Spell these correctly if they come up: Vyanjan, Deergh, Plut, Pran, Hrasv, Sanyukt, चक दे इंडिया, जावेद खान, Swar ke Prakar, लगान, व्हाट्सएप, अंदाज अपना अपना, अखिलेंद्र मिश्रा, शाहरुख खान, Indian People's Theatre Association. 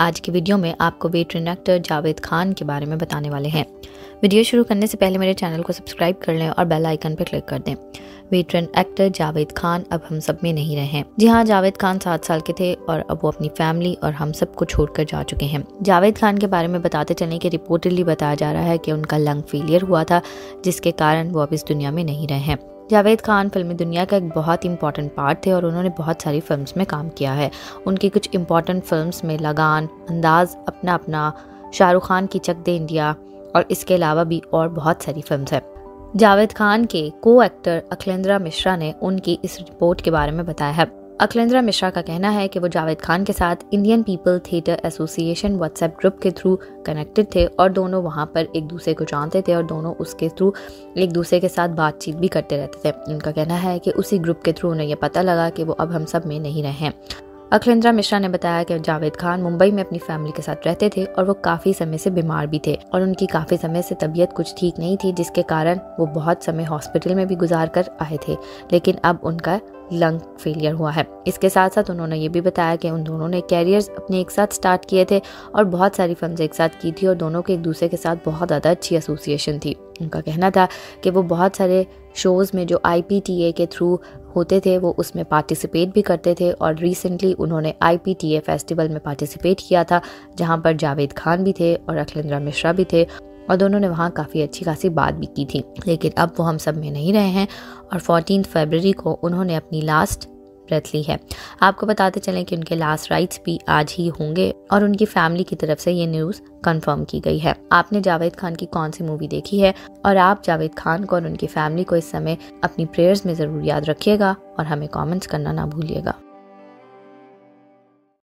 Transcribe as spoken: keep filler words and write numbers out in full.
आज की वीडियो में आपको वेटरन एक्टर जावेद खान के बारे में बताने वाले हैं। वीडियो शुरू करने से पहले मेरे चैनल को सब्सक्राइब कर लें और बेल आइकन पर क्लिक कर दें। वेटरन एक्टर जावेद खान अब हम सब में नहीं रहे हैं। जी हाँ, जावेद खान सात साल के थे और अब वो अपनी फैमिली और हम सब को छोड़कर जा चुके हैं। जावेद खान के बारे में बताते चलें कि रिपोर्टेडली बताया जा रहा है कि उनका लंग फेलियर हुआ था, जिसके कारण वो अब इस दुनिया में नहीं रहे हैं। जावेद खान फिल्मी दुनिया का एक बहुत इंपॉर्टेंट पार्ट थे और उन्होंने बहुत सारी फिल्म्स में काम किया है। उनकी कुछ इंपॉर्टेंट फिल्म्स में लगान, अंदाज अपना अपना, शाहरुख खान की चक दे इंडिया और इसके अलावा भी और बहुत सारी फिल्म्स हैं। जावेद खान के को एक्टर अखिलेंद्र मिश्रा ने उनकी इस रिपोर्ट के बारे में बताया है। अखिलेंद्र मिश्रा का कहना है कि वो जावेद खान के साथ Indian people theatre association व्हाट्सएप group के थ्रू कनेक्टेड थे और दोनों वहां पर एक दूसरे को जानते थे और दोनों उसके थ्रू एक दूसरे के साथ बातचीत भी करते रहते थे। उनका कहना है कि उसी ग्रुप के थ्रू उन्हें यह पता लगा कि वो अब हम सब में नहीं रहे हैं। अखिलेंद्र मिश्रा ने बताया कि जावेद खान मुंबई में अपनी फैमिली के साथ रहते थे और वो काफ़ी समय से बीमार भी थे और उनकी काफ़ी समय से तबीयत कुछ ठीक नहीं थी, जिसके कारण वो बहुत समय हॉस्पिटल में भी गुजार कर आए थे, लेकिन अब उनका लंग फेलियर हुआ है। इसके साथ साथ उन्होंने ये भी बताया कि उन दोनों ने कैरियर्स अपने एक साथ स्टार्ट किए थे और बहुत सारी फिल्में एक साथ की थी और दोनों के एक दूसरे के साथ बहुत ज़्यादा अच्छी एसोसिएशन थी। उनका कहना था कि वो बहुत सारे शोज़ में जो आई पी टी ए के थ्रू होते थे वो उसमें पार्टिसिपेट भी करते थे और रिसेंटली उन्होंने I P T A festival में पार्टिसिपेट किया था, जहाँ पर जावेद खान भी थे और अखिलेंद्र मिश्रा भी थे और दोनों ने वहाँ काफ़ी अच्छी खासी बात भी की थी, लेकिन अब वो हम सब में नहीं रहे हैं और चौदह फरवरी को उन्होंने अपनी लास्ट ब्रेथ ली है। आपको बताते चलें कि उनके लास्ट राइट्स भी आज ही होंगे और उनकी फैमिली की तरफ से ये न्यूज़ कंफर्म की गई है। आपने जावेद खान की कौन सी मूवी देखी है और आप जावेद खान को और उनकी फैमिली को इस समय अपनी प्रेयर्स में ज़रूर याद रखिएगा और हमें कॉमेंट्स करना ना भूलिएगा।